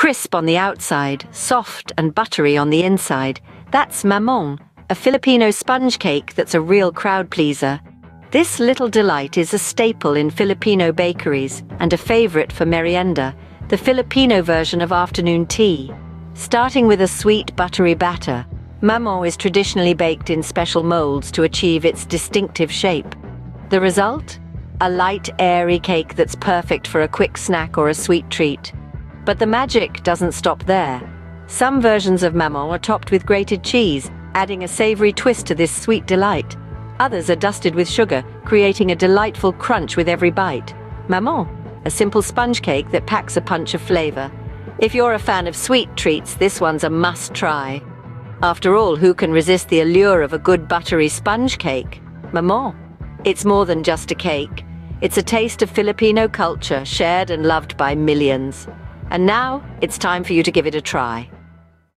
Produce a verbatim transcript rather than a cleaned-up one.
Crisp on the outside, soft and buttery on the inside. That's Mamón, a Filipino sponge cake that's a real crowd pleaser. This little delight is a staple in Filipino bakeries and a favorite for merienda, the Filipino version of afternoon tea. Starting with a sweet buttery batter, Mamón is traditionally baked in special molds to achieve its distinctive shape. The result? A light, airy cake that's perfect for a quick snack or a sweet treat. But the magic doesn't stop there. Some versions of Mamón are topped with grated cheese, adding a savory twist to this sweet delight. Others are dusted with sugar, creating a delightful crunch with every bite. Mamón, a simple sponge cake that packs a punch of flavor. If you're a fan of sweet treats, this one's a must-try. After all, who can resist the allure of a good buttery sponge cake? Mamón. It's more than just a cake. It's a taste of Filipino culture, shared and loved by millions. And now, it's time for you to give it a try.